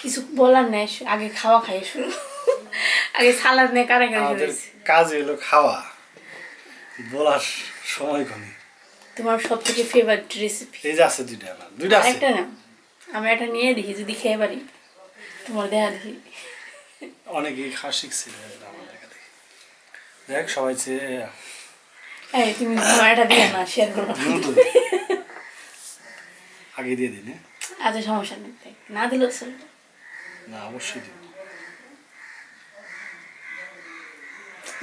কিছু বলার নাই, আগে খাওয়া খাই শুরু। আগে সালাদ নিয়ে কারাগারে কাজ হলো খাওয়া, বলার সময় কম। তোমার সবথেকে ফেভারিট রেসিপি? এই যে আছে দুইটা, আমার দুইটা আছে, একটা না আমি এটা নিয়ে দেখি যদি খেয়ে পারি। তোমার দেখা দেখি অনেকেই খাওয়া শিখছিল আমার দেখা দেখি। দেখ সবাই চেয়ে এই তুমি তোমার এটা দিয়ে না শেয়ার করো, আগে দিয়ে দিলে আজ সমস্যা নেই, না দিলেও চলবে। না অবশ্যই দিব,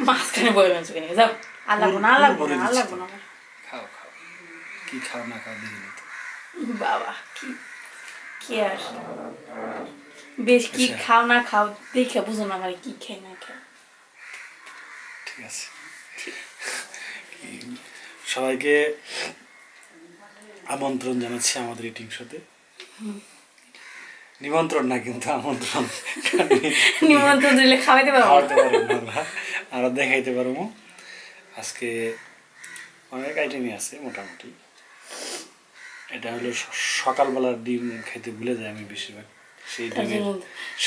মাঝখানে বয়ে বেঞ্চে নিয়ে যাও। আর লাগবো না, লাগবো না, আর লাগবো না। খাও খাও, কি খাও না খাও দিয়ে বাবা কি কি আর বেশ, কি খাও না খাও দেখে বুঝো না আমার কি খাই না খাও। ঠিক আছে, সবাইকে আমন্ত্রণ জানাচ্ছি আমাদের এই টিম সাথে। নিমন্ত্রণ না কিন্তু আমন্ত্রণ, নিমন্ত্রণ দিলে খাওয়াইতে পারবো না আর দেখাইতে পারবো। আজকে অনেক আইটেমই আছে মোটামুটি। এটা হলো সকালবেলার ডিম খাইতে ভুলে যায় আমি বেশিরভাগ, সেই ডিমের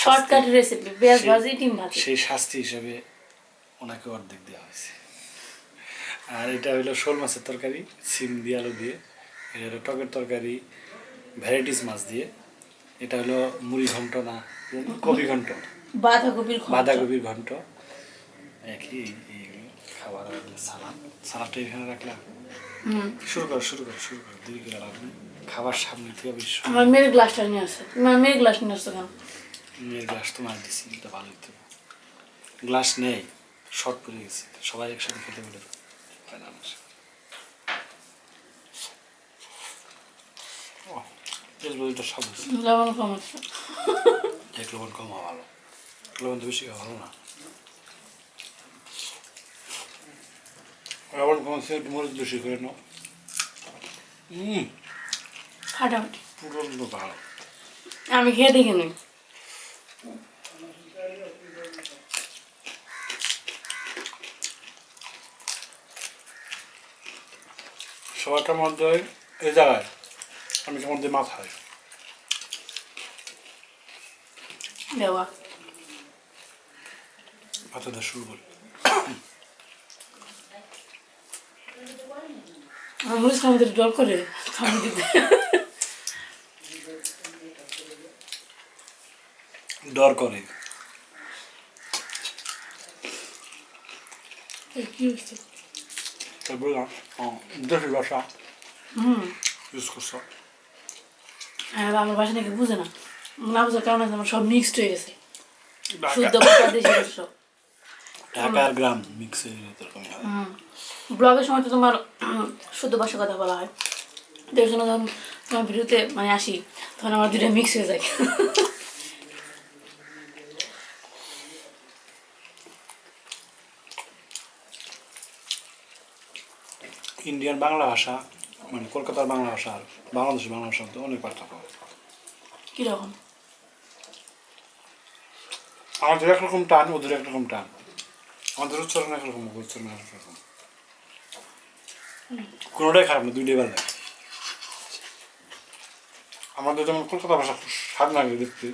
শর্টকাট রেসিপি পেঁয়াজ ভাজি ডিম ভাজি, সেই শাস্তি হিসাবে ওনাকে অর্ধেক দেওয়া হয়েছে। আর এটা হলো শোল মাছের তরকারি সিম দিয়ে আলু দিয়ে, এটা হলো টকের তরকারি ভ্যারাইটিস মাছ দিয়ে, এটা হলো মুড়ি ঘন্ট না কপি ঘন্ট, বাঁধাকপির ঘন্ট একই খাবার। সালাদ, সালাদটা এখানে রাখলাম। শুরু করো শুরু করো শুরু করো, দেরি করে লাগবে। খাবার সামনে থেকে মেয়ের গ্লাসটা নিয়ে আসছে, মেয়ের গ্লাস নিয়ে আসতো কেন? মেয়ের গ্লাস তো মাছ দিচ্ছি, এটা ভালো হতো। গ্লাস নেই, শর্ট পড়ে গেছে, সবাই একসাথে খেতে বলে না। লবণ কম আছে, লবণ কম হওয়া ভালো, লবণ তো বেশি ভালো না। লবণ কম আছে, একটু মরিচ বেশি করে নাও। ফাটাফাটি পুরো ভালো, আমি খেয়ে দেখে নিই। সবারটার মধ্যে এই জায়গায় আমি মধ্যে মাছ হয় দেওয়া ভাতটা শুরু করি। আমাদের জল করে ডর করে ভাষা ইউজ করছো। হ্যাঁ আমার বাসা নাকি বুঝে না, না বোঝার কারণে আমার সব মিক্সড হয়ে গেছে। ব্লগের সময় তো তোমার শুদ্ধ ভাষা কথা বলা হয়, এর জন্য যখন তোমার ভিডিওতে মানে আসি তখন আমার দুটো মিক্স হয়ে যায়। ইন্ডিয়ান বাংলা ভাষা মানে কলকাতার বাংলা ভাষা আর বাংলাদেশের বাংলা ভাষার মধ্যে অনেক পার্থক্য। কিরকম? আমাদের একরকম টান, ওদের একরকম টান, আমাদের উচ্চারণ একরকম, উচ্চারণ একরকম। কোনোটাই খারাপ না, দুইটাই ভালো। আমাদের যেমন কলকাতা ভাষা খুব স্বাদ লাগে দেখতে,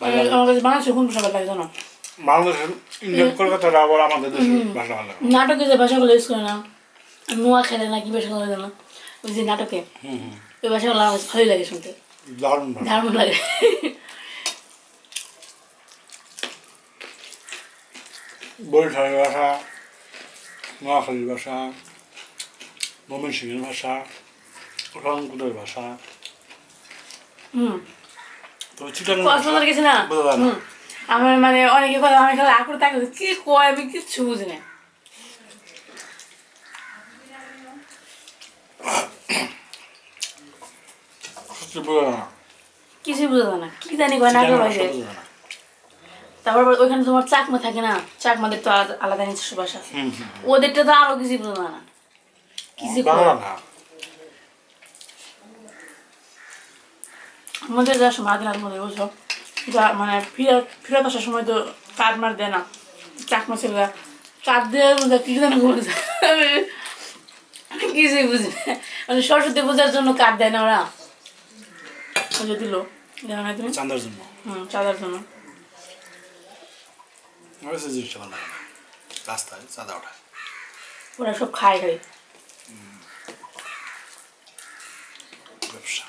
বাংলাদেশের ইন্ডিয়ান কলকাতাটা আবার আমাদের দেশের ভাষা ভালো লাগে। নাটকে যে ভাষাগুলো ইউজ করে না, নোয়া খেলে না কি ভাষা বলে না ওই যে নাটকে, ওই ভাষা ভালোই লাগে শুনতে, দারুণ লাগে। বরিশালের ভাষা, নোয়াখালীর ভাষা, ময়মনসিংহের ভাষা, রংপুরের ভাষা, আমার মানে অনেকে আকুর তাকে কি কয় আমি কিচ্ছু বুঝি না। কিছু বুঝা না কি জানি কয় না, তারপর ওইখানে তোমার চাকমা থাকে না, চাকমাদের তো আলাদা নিজস্ব ভাষা আছে, ওদেরটা তো আরো কিছু বুঝা না। আমাদের যার সময় আগে আগে বসব মানে ফিরত আসার সময় তো কাঠ মার দেয় না চাকমা ছেলেরা, কাঠ দেওয়ার মধ্যে কিছু জানি কিছুই বুঝি না, মানে সরস্বতী পূজার জন্য কার্ড দেয় না ওরা, ওই দিল দেওয়া না তুমি চাঁদার জন্য। চাঁদার জন্য রাস্তায় চাঁদা ওঠায়, ওরা সব খায় খায় ব্যবসা।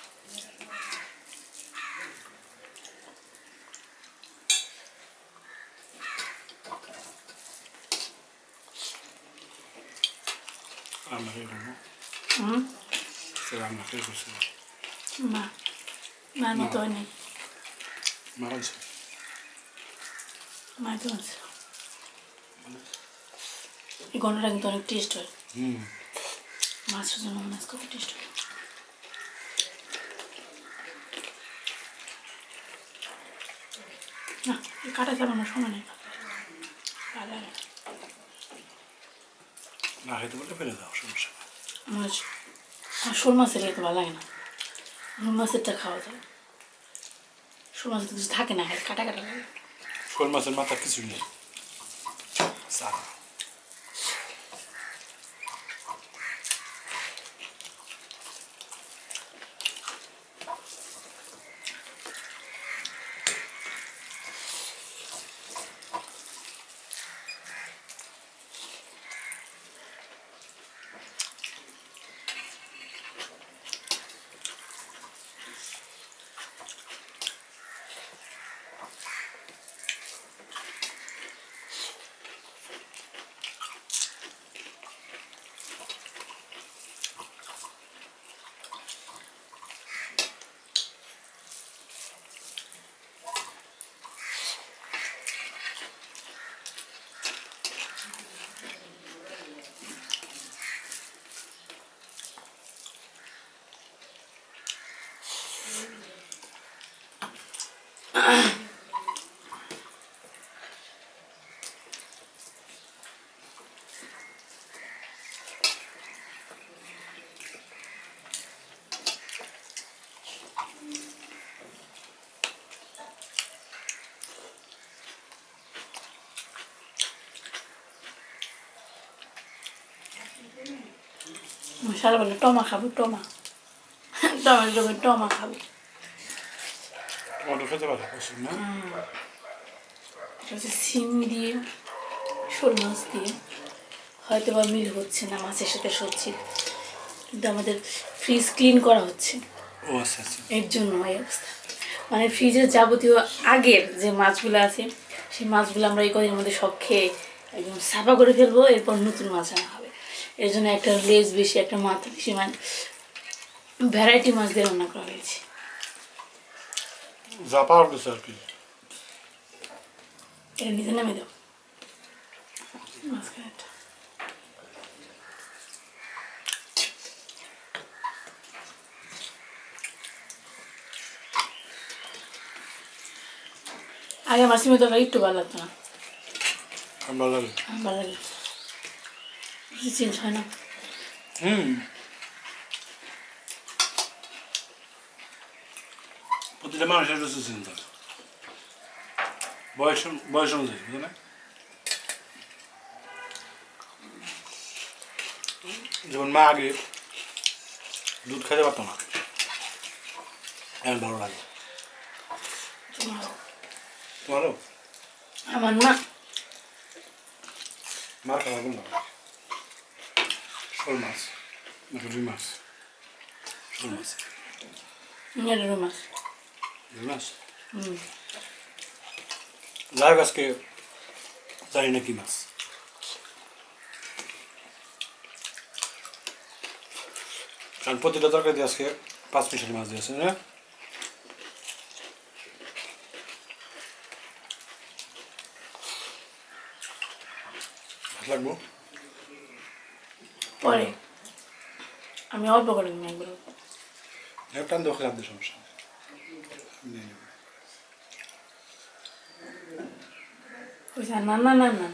গন্ডটা কিন্তু অনেক টেস্ট হয় মাছের জন্য, মাছ খুব টেস্ট হয়। না কাটা যাবে না, সময় নেই, না খেতে বলে ফেলে দাও সমস্যা। শোল মাছের খেতে ভালো লাগে না, রুই মাছেরটা খাওয়া যায়। শোল মাছের কিছু থাকে না, কাটা কাটা লাগে। শোল মাছের মাথা কিছু নেই, সারা বলে টমা খাবো, টমা টমার জন্য টমা খাবো। সিম দিয়ে শোল মাছ দিয়ে হয়তো বা মিল হচ্ছে না মাছের সাথে সবজি, কিন্তু আমাদের ফ্রিজ ক্লিন করা হচ্ছে এর জন্য এই অবস্থা। মানে ফ্রিজের যাবতীয় আগের যে মাছগুলো আছে সেই মাছগুলো আমরা এই কদিনের মধ্যে সব খেয়ে একদম সাফা করে ফেলবো, এরপর নতুন মাছ আনা হবে। এর জন্য একটা লেজ বেশি, একটা মাথা বেশি, মানে ভ্যারাইটি মাছ দিয়ে রান্না করা হয়েছে। নিচে নামে দাও মাছ কাটা। আগে আমার সিমে তো একটু ভালো লাগতো না, ভালো লাগে চেঞ্জ হয় না। প্রতিটা মানুষের রুচি চিন্তা বয়স অনুযায়ী, বুঝে না? যেমন মা আগে দুধ খেতে পারতো না, এখন ভালো লাগে। তোমারও আমার মা মার খাওয়া ভালো লাগে, শোল মাছ, রুই মাছ, শোল মাছ, রুই মাছ। লাইভ আজকে জানি না কি মাছ, কারণ প্রতিটা তরকারি আজকে 5 মিশালি মাছ দিয়েছে। লাগবো পরে আমি অল্প করে টান দেখে রাখতে সমস্যা। না না না না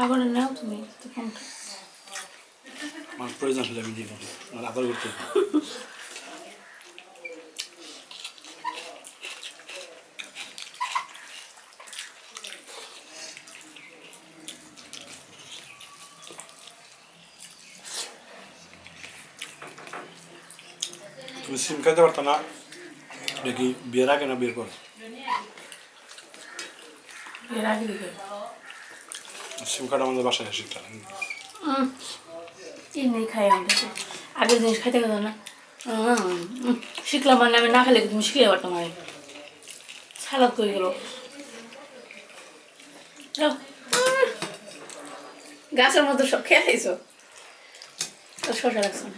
আবার নাও তুমি, প্রয়োজন হলে আমি দিব, আবার করতে Muslim kada pertama lagi biara kena birkor. Biara gitu. Muslim kada mana bahasa Indonesia. Ini kaya gitu. Agar jenis kaya gitu na. Shikla mana mana kali gitu muskilah pertama. Salah tu gitu. Gasar mau tu shock ya itu. Shock jarak sana.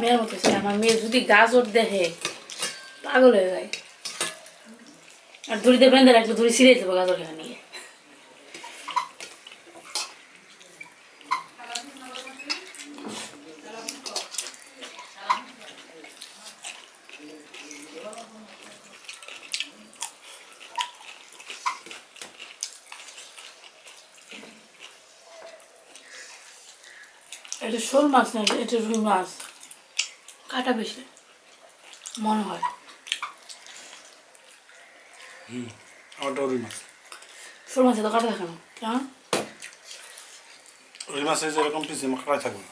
मेरे मुझे सिर्फ मेरे जुदी गाज और दे है पागल है भाई और दूरी दे बंद रख लो दूरी सीधे से बगाज और खानी है ये तो शोल मास नहीं ये तो रूम मास काटा बेचे, मनोहर। और तो रिमास। फिर मासे तो काटा था क्या? क्या? रिमास ऐसे रकम पीस मकरा था क्या?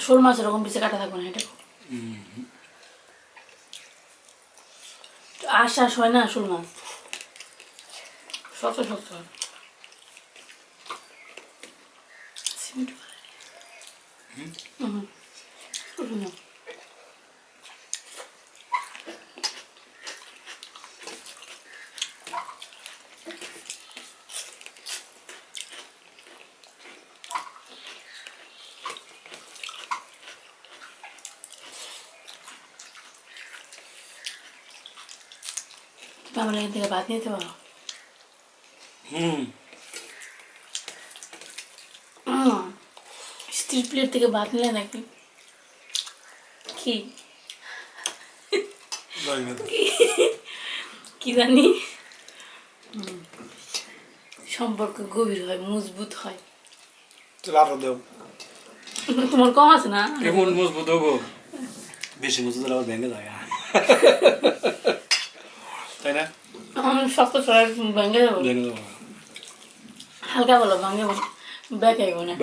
फिर मासे रकम पीस काटा था क्या नहीं देखो? तो आशा शोय ना फिर मास। Shot shot shot. सिंट बाबा ने तेरे बात नहीं थी बाबा प्लेट तक बात नहीं लेना कि कि जानी সম্পর্ক গভীর হয় মজবুত হয় চলার দাও তোমার কম আছে না এমন মজবুত হবে বেশি মজবুত হলে ভেঙে যায় তাই না আমি শক্ত শরীর ভেঙে যাবে হালকা বলো ভেঙে ব্যাক আইবো না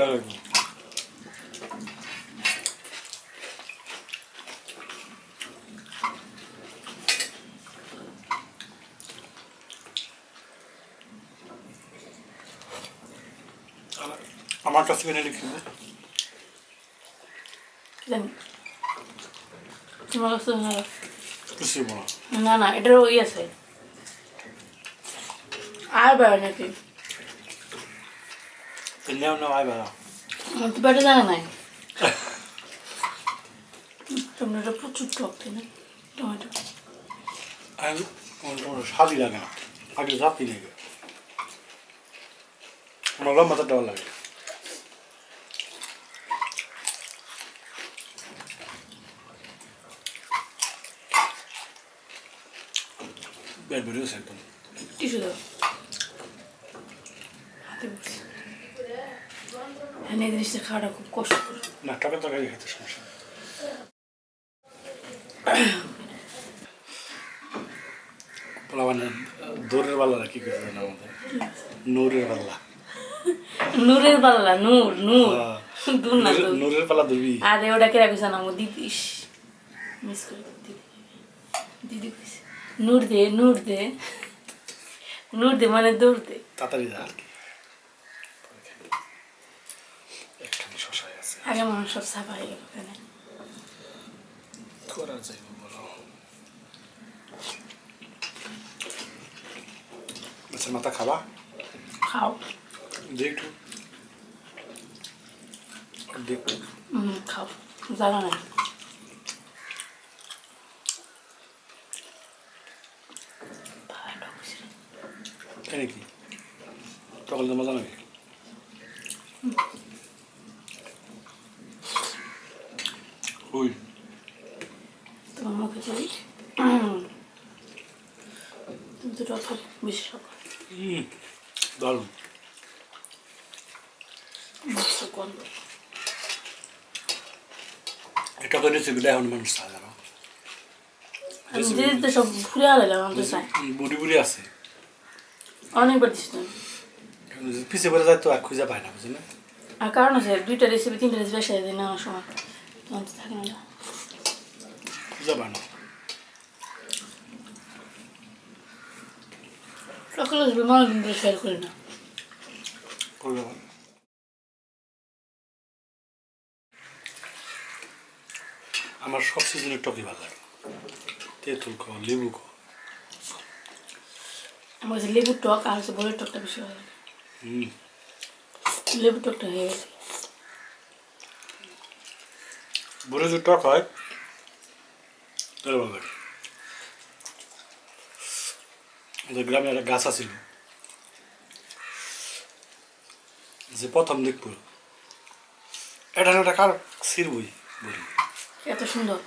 আমার কাছে কেন লিখছিস জানি তোমার কাছে না কিছু বলো না না এটা ওই আছে আর বাইরে নাকি নাও নাও আই বাইরে তো বাইরে জানা নাই তোমরা তো প্রচুর টক তাই না টমেটো আর ওটা স্বাদই লাগে না আগে জাতি লাগে আমার মাথা ডাল লাগে Bel bölüyor sen bunu. Düşüyor. Hadi bak. Nedir işte kara koş. Ne kadar da gayet yetişmiş. Palavan doğru valla ki görünen oldu. Nurur valla. Nurur valla nur. Dur na dur. Nurur valla durbi. Hadi orada kira kuşan ama didi iş. Miskol didi. Didi kuş. नूर दे माने दूर दे तातरी दाल की एक ठंडी शोषा है ऐसे आगे मानो सब साफ़ आएगा कहने कोरा जाएगा बोलो बच्चे माता खावा खाओ देख तू देख खाओ ज़्यादा नहीं Ini ki, kalau dalam zaman ni, hui. Tuh mama kerja ni, tu dah tak biasa. Dalam. Masuk kondo. Kita kau ni sebelah orang manusia lah. Jadi tu semua buria lah orang tu say. Buria sih. अनेक बढ़ती है। पिसे बरसात तो आँखों जा पायना मुझे ना। আর কারণ আছে দুইটা রেসিপি তিনটা রেসিপি শেয়ার দিন আমার সময় তখন তো থাকে না জবান সকলের বিমান দিন শেয়ার করি না করলাম আমার সব সিজনের টকি ভালো লাগে তেঁতুল খাওয়া লেবু খাওয়া আমার যে লেবু টক আর হচ্ছে বড়ের টকটা বেশি ভালো লাগে লেবু টকটা হয়ে গেছে বড়ে যে টক হয় তাহলে ভালো লাগে আমাদের গ্রামে একটা গাছ আছিল যে প্রথম দেখব এটা একটা কার সিরবই বলি এত সুন্দর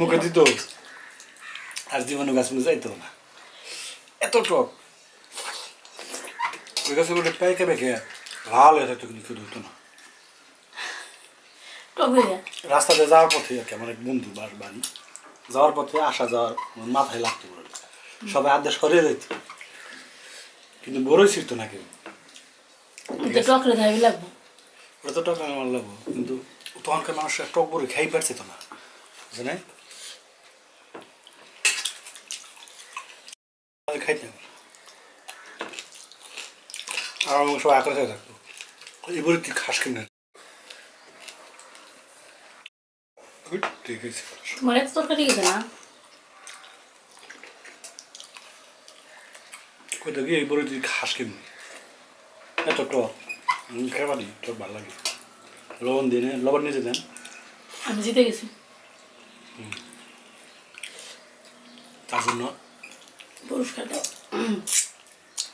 মুখে দিত আর জীবনে গাছ মুখে যাইতো না এত টক ওই গাছে ওটা পেকে পেকে লাল হয়ে থাকতো কিন্তু কেউ ধরতো না রাস্তাতে যাওয়ার পথে আর কি আমার এক বন্ধু বাড়ি যাওয়ার পথে আসা যাওয়ার মাথায় লাগতো সবাই আড্ডা সরিয়ে যেত কিন্তু বড়ই ছিড়তো না কেউ লাগবো ওটা তো টক আমার লাগবো কিন্তু তখনকার মানুষের টক বড়ি খাই পারছে তো না বুঝলেন খাইতে আর সব আকাশে থাকতো এই বড়ি তুই খাস কিনা ঠিক আছে তোমার এত তরকারি গেছে না কোথা গিয়ে এই বড়ি তুই খাস কিনবি এত টক খেয়ে তোর ভালো লাগে লবণ দিয়ে লবণ নিয়ে যেতেন আমি জিতে গেছি তার জন্য পুরস্কার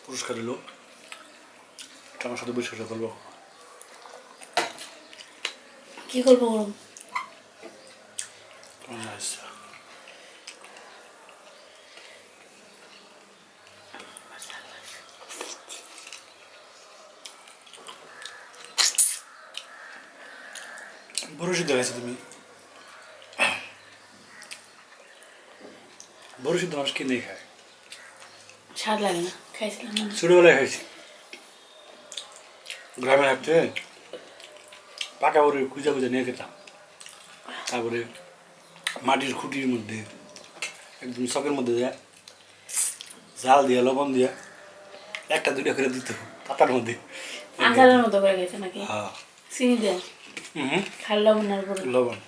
পুরস্কার এলো আমার সাথে বৈশাখটা করবো কি করবো বড় সিদ্ধ খাইছো তুমি বড় সিদ্ধ মানুষ কিনে খায় স্বাদ লাগে না খাইছিলাম ছোটবেলায় খাইছি গ্রামে হাঁটতে পাকা বড়ি খুঁজা খুঁজে নিয়ে খেতাম তারপরে মাটির খুঁটির মধ্যে একদম শখের মধ্যে দেয় জাল দিয়া লবণ দিয়া একটা দুইটা করে দিত পাতার মধ্যে আচারের মতো করে গেছে নাকি হ্যাঁ চিনি দেয় লবণ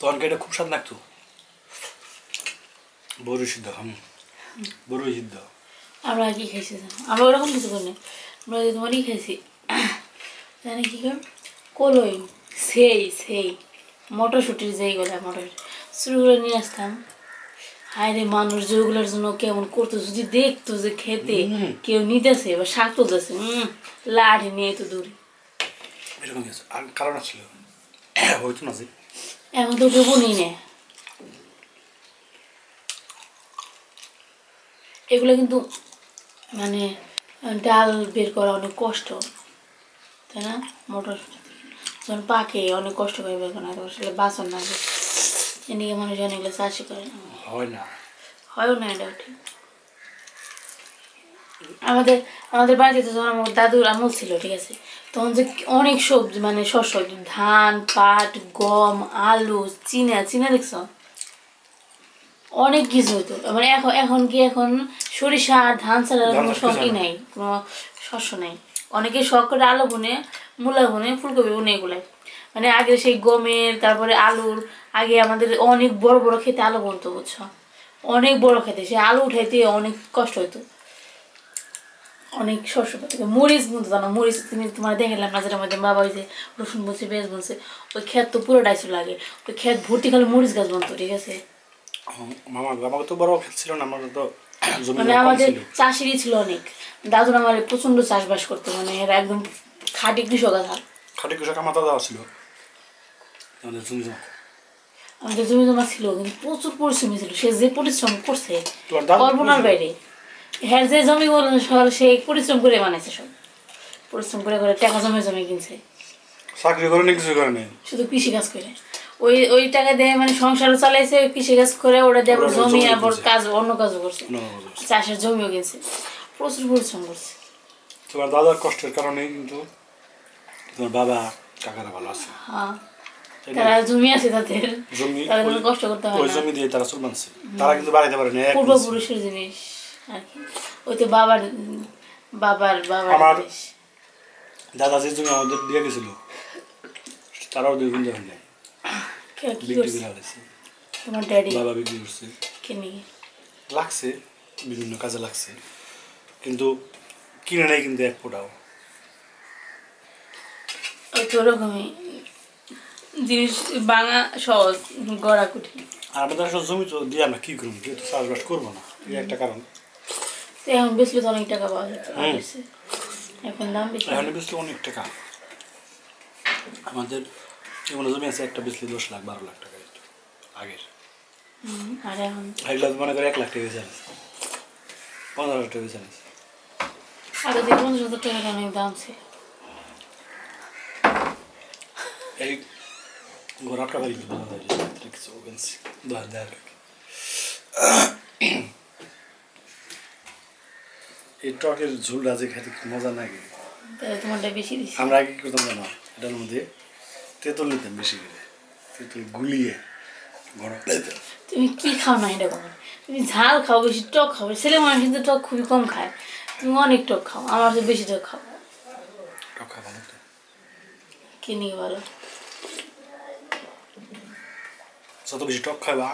তরকারিটা খুব স্বাদ লাগতো বড়ই সিদ্ধ বড়ই সিদ্ধ আমরা কি খাইছি আমরা ওরকম কিছু করি না আমরা তোমারই খাইছি জানি কি কলই সেই সেই মটরশুটির যেইগুলো মটরশুটি শুরুগুলো নিয়ে আসতাম হায় রে মানুষ যেগুলোর জন্য কেমন করতো যদি দেখতো যে খেতে কেউ নিতেছে বা শাক তুলতেছে লাঠি নিয়ে তো দূরে এরকম কারণ ছিল হয়তো না যে এখন তো কেউ বলি না এগুলো কিন্তু মানে ডাল বের করা অনেক কষ্ট তাই না মোটর যখন পাকে অনেক কষ্ট করে বের করা আসলে বাসন না এদিকে মানুষ অনেকগুলো চাষি করে না হয় না হয়ও না এটা ঠিক আমাদের আমাদের বাড়িতে যখন আমার দাদুর আমল ছিল ঠিক আছে তখন যে অনেক সবজি মানে শস্য ধান পাট গম আলু চিনা দেখছ অনেক কিছু হতো মানে এখন সরিষা আর ধান ছাড়া কোনো শখই নাই কোনো শস্য নাই অনেকে শখ করে আলু বুনে মূলা বুনে ফুলকপি বুনে এগুলো মানে আগে সেই গমের তারপরে আলুর আগে আমাদের অনেক বড় বড় খেতে আলু বুনতো বুঝছো অনেক বড় খেতে সেই আলু উঠাইতে অনেক কষ্ট হতো অনেক শস্য থেকে মরিচ বুনতো জানো মরিচ তুমি তোমার দেখালাম নাজের মধ্যে বাবা ওই যে রসুন বুনছে পেঁয়াজ বুনছে ওই ক্ষেত তো পুরো ডাইছিল লাগে ওই ক্ষেত ভর্তি খালি মরিচ গাছ বুনতো ঠিক আছে আমাকে তো বড় ক্ষেত ছিল না আমাদের তো মানে আমাদের চাষিরই ছিল অনেক দাদুর আমার প্রচন্ড চাষবাস করতো মানে এরা একদম খাঁটি কৃষক আধার খাঁটি কৃষক আমার দাদা ছিল আমাদের জমি জমা ছিল কিন্তু প্রচুর পরিশ্রমী ছিল সে যে পরিশ্রম করছে কল্পনার বাইরে হ্যাঁ যে জমি সে পরিশ্রম করে বানাইছে সব পরিশ্রম করে টাকা জমে কিনছে চাকরি করে না কিছু করে না শুধু কৃষি কাজ করে ওই টাকা দিয়ে মানে সংসার চালাইছে, কৃষি কাজ করে, ওরা দিয়ে জমি আবার কাজ অন্য কাজ করছে, চাষের জমিও গেছে, প্রচুর পরিশ্রম করছে। তোমার দাদার কষ্টের কারণে কিন্তু তোমার বাবা কাকারা ভালো আছে। হ্যাঁ, তারা জমি আছে, তাদের জমি, তারা কোনো কষ্ট করতে হয় না, ওই জমি দিয়ে তারা চলমান আছে, তারা কিন্তু বাড়াইতে পারে না, পূর্বপুরুষের জিনিস আর কি। ওই তো বাবার বাবার বাবার দাদা যে জমি আমাদের দিয়ে গেছিল, তারাও দুই গুণ দেওয়া লাগছে, বিভিন্ন কাজে লাগছে, কিন্তু কিনে নেই কিন্তু এক ফোটাও। ওরকমই জিনিস ভাঙা সহজ, গড়া কঠিন। আর আমাদের সব জমি তো দিয়ে আমরা কি করবো, যেহেতু চাষবাস করবো না, এই একটা কারণ। এখন বেশি তো অনেক টাকা পাওয়া যাচ্ছে, এখন দাম বেশি, এখন বেশি অনেক টাকা। আমাদের এমন জমি আছে একটা বেশি 10 লাখ 12 লাখ টাকা আগের, আর এখন এগুলো মনে করে 1 লাখ টাকা বেশি আছে, 15 লাখ টাকা বেশি আছে। আগে যে 15 লাখ টাকা অনেক দাম ছিল। এই গোড়া টাকা দিয়ে বানানো ট্রিক্স ওভেন্স দাদার এই টকের ঝোলটা যে খেতে মজা লাগে, তাই তোমারটা বেশি দিছি। আমরা আগে করতাম না, এটার মধ্যে তেঁতুল নিতাম বেশি করে, তেঁতুল গুলিয়ে গরম। তুমি কি খাও না এটা কোনো, তুমি ঝাল খাও বেশি, টক খাও, ছেলে মানুষ কিন্তু টক খুবই কম খায়, তুমি অনেক টক খাও, আমার তো বেশি টক খাও। টক খাওয়া ভালো তো, কিনি ভালো, যত বেশি টক খাওয়া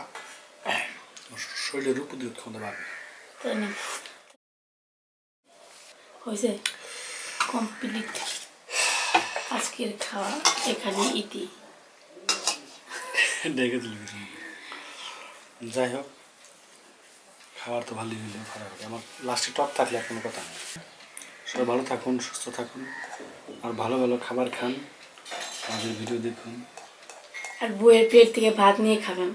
শরীরের রূপ দিয়ে ক্ষমতা পাবে। তাই না হয়েছে কমপ্লিট আজকের খাওয়া, এখানে ইতি দেখে যাই হোক। খাওয়ার তো ভালোই হইলে খারাপ হবে, আমার লাস্টে টক থাকলে আর কোনো কথা নেই। সবাই ভালো থাকুন, সুস্থ থাকুন, আর ভালো ভালো খাবার খান, আমাদের ভিডিও দেখুন, আর বইয়ের পেট থেকে ভাত নিয়ে খাবেন।